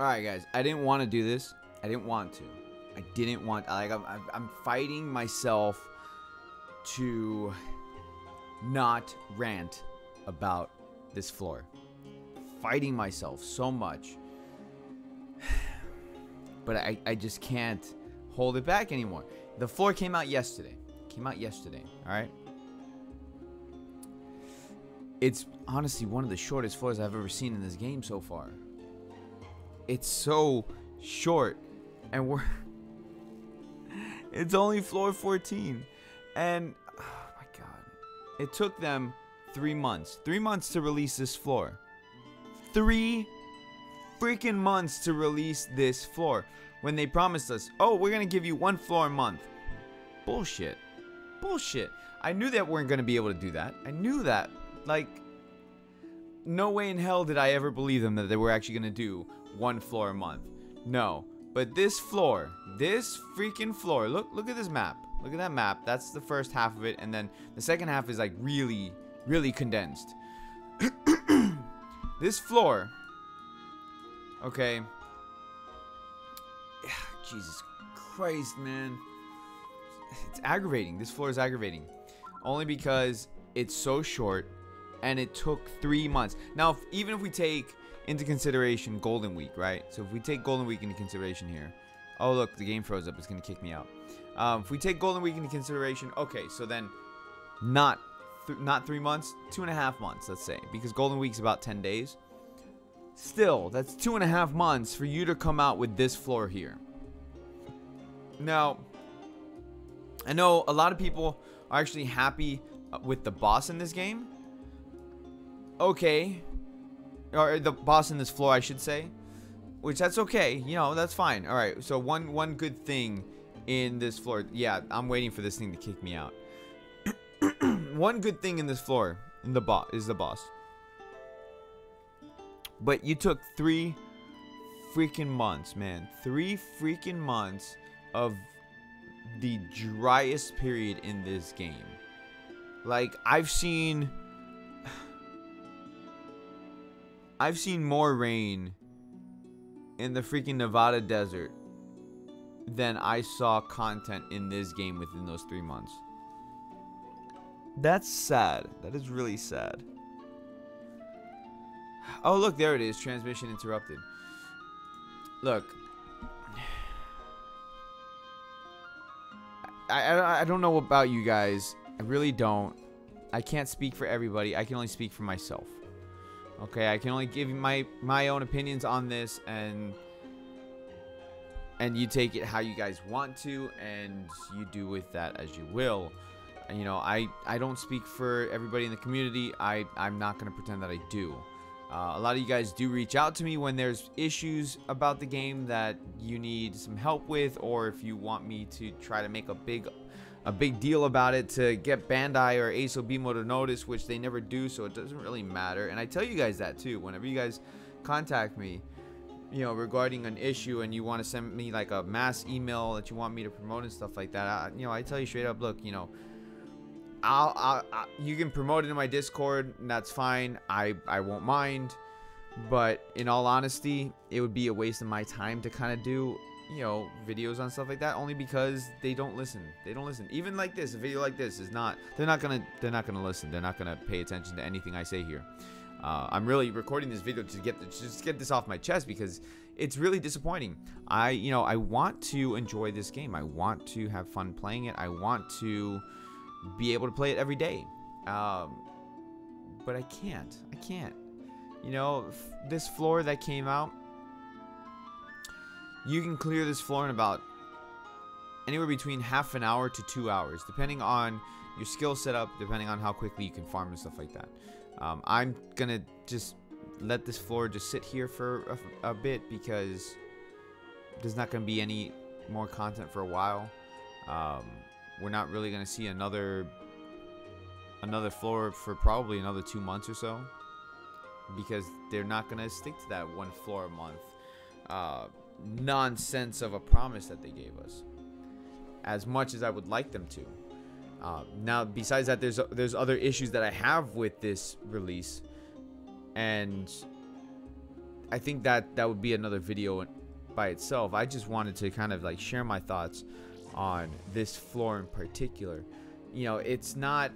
Alright guys, I didn't want to do this. I'm fighting myself to not rant about this floor. Fighting myself so much. But I just can't hold it back anymore. The floor came out yesterday. Alright? It's honestly one of the shortest floors I've ever seen in this game so far. It's so short. And we're... it's only floor 14. And... oh my god. It took them 3 months. 3 months to release this floor. 3 freaking months to release this floor. When they promised us, oh, we're going to give you 1 floor a month. Bullshit. Bullshit. I knew that we weren't going to be able to do that. I knew that. Like, no way in hell did I ever believe them that they were actually going to do 1 floor a month. No. But this floor, this freaking floor, look at this map. Look at that map. That's the first half of it. And then the second half is like really, really condensed. This floor. Okay. Jesus Christ, man. It's aggravating. This floor is aggravating. Only because it's so short and it took 3 months. Now, even if we take into consideration Golden Week, right? So if we take Golden Week into consideration here. Oh, look, the game froze up. It's going to kick me out. If we take Golden Week into consideration, okay, so then not 3 months, 2.5 months, let's say. Because Golden Week's about 10 days. Still, that's 2.5 months for you to come out with this floor here. Now, I know a lot of people are actually happy with the boss in this game. Okay. Or the boss in this floor, I should say. Which, that's okay. You know, that's fine. Alright, so one good thing in this floor. Yeah, I'm waiting for this thing to kick me out. One good thing in this floor is the boss. But you took 3 freaking months, man. 3 freaking months of the driest period in this game. Like, I've seen more rain in the freaking Nevada desert than I saw content in this game within those 3 months. That's sad. That is really sad. Oh, look, there it is. Transmission interrupted. Look. I don't know about you guys. I really don't. I can't speak for everybody. I can only speak for myself. Okay, I can only give you my own opinions on this, and you take it how you guys want to, and you do with that as you will. You know, I don't speak for everybody in the community. I'm not going to pretend that I do. A lot of you guys do reach out to me when there's issues about the game that you need some help with, or if you want me to try to make a big deal about it to get Bandai or Asobimo to notice, which they never do, so it doesn't really matter. And I tell you guys that too. Whenever you guys contact me, you know, regarding an issue, and you want to send me like a mass email that you want me to promote and stuff like that, you know, I tell you straight up, look, you know, you can promote it in my Discord, and that's fine. I won't mind. But in all honesty, it would be a waste of my time to kind of do, you know, videos on stuff like that, only because they don't listen. Even like this, a video like this is not. They're not gonna listen. They're not gonna pay attention to anything I say here. I'm really recording this video to just get this off my chest, because it's really disappointing. I want to enjoy this game. I want to have fun playing it. I want to be able to play it every day. But I can't. You know, this floor that came out. You can clear this floor in about anywhere between half an hour to 2 hours, depending on your skill setup, depending on how quickly you can farm and stuff like that. I'm gonna just let this floor just sit here for a bit, because there's not gonna be any more content for a while. We're not really gonna see another floor for probably another 2 months or so, because they're not gonna stick to that 1 floor a month. Nonsense of a promise that they gave us, as much as I would like them to. Now, besides that, there's other issues that I have with this release, and I think that would be another video by itself. I just wanted to kind of like share my thoughts on this floor in particular. You know, it's not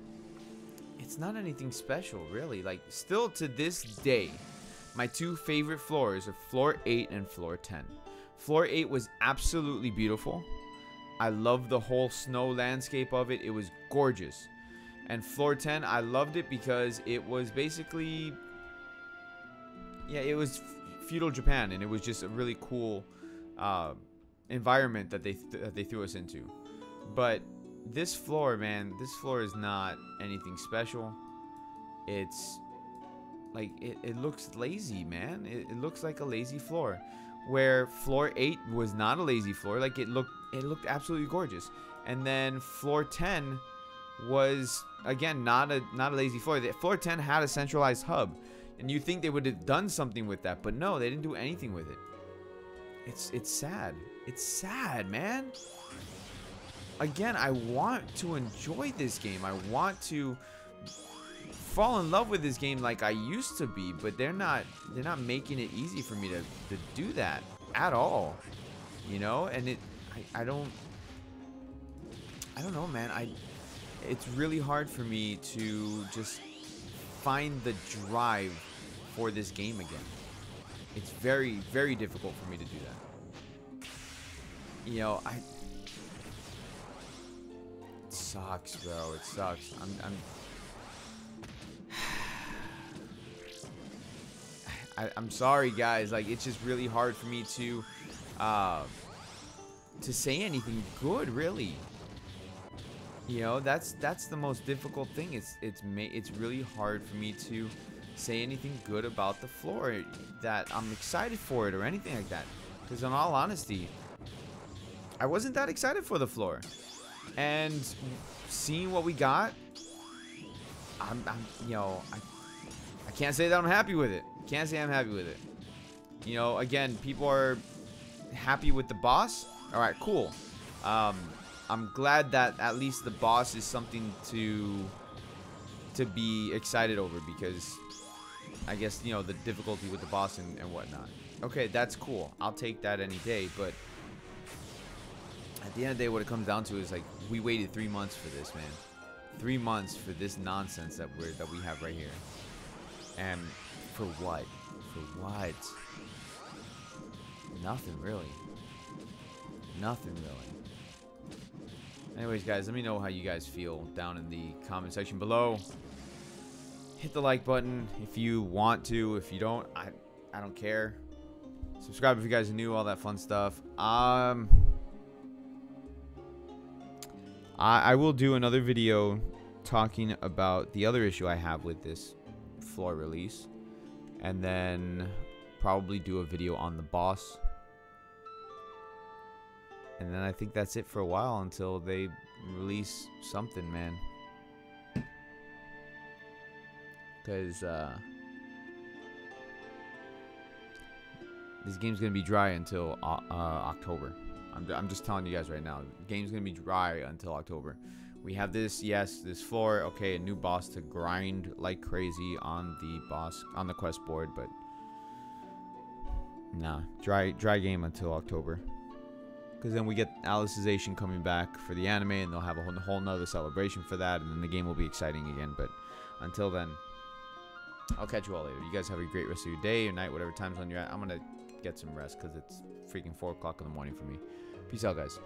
anything special really. Like, still to this day, my two favorite floors are floor 8 and floor 10. Floor 8 was absolutely beautiful. I loved the whole snow landscape of it. It was gorgeous. And floor 10, I loved it because it was basically, yeah, it was feudal Japan, and it was just a really cool environment that they threw us into. But this floor, man, this floor is not anything special. It's like, it looks lazy, man. It looks like a lazy floor, where floor 8 was not a lazy floor. Like, it looked absolutely gorgeous. And then floor 10 was, again, not a lazy floor. Floor 10 had a centralized hub, and you think they would have done something with that, but no, they didn't do anything with it. It's sad. It's sad, man. Again, I want to enjoy this game. I want to fall in love with this game like I used to be, but they're not making it easy for me to do that at all, you know. And I don't know, man. It's really hard for me to just find the drive for this game again. It's very, very difficult for me to do that. You know, it sucks, bro. It sucks. I'm sorry, guys. Like, it's just really hard for me to say anything good, really. You know, that's the most difficult thing. It's really hard for me to say anything good about the floor, that I'm excited for it or anything like that, because in all honesty, I wasn't that excited for the floor. And seeing what we got, you know, I can't say that I'm happy with it. Can't say I'm happy with it. You know, again, people are happy with the boss. All right, cool. I'm glad that at least the boss is something to be excited over, because I guess, you know, the difficulty with the boss and whatnot. Okay, that's cool. I'll take that any day. But at the end of the day, what it comes down to is, like, we waited 3 months for this, man. 3 months for this nonsense that we have right here. And for what? For what? Nothing really. Nothing really. Anyways, guys, let me know how you guys feel down in the comment section below. Hit the like button if you want to. If you don't, I don't care. Subscribe if you guys are new, all that fun stuff. I will do another video talking about the other issue I have with this floor release, and then probably do a video on the boss. And then I think that's it for a while, until they release something, man. Because this game's going to be dry until October. I'm just telling you guys right now. The game's going to be dry until October. We have this, yes, this floor. Okay, a new boss to grind like crazy on the boss, on the quest board. But nah, dry game until October. Because then we get Alicization coming back for the anime, and they'll have a whole nother celebration for that, and then the game will be exciting again. But until then, I'll catch you all later. You guys have a great rest of your day or night, whatever time zone you're at. I'm going to get some rest because it's freaking 4 o'clock in the morning for me. Peace out, guys.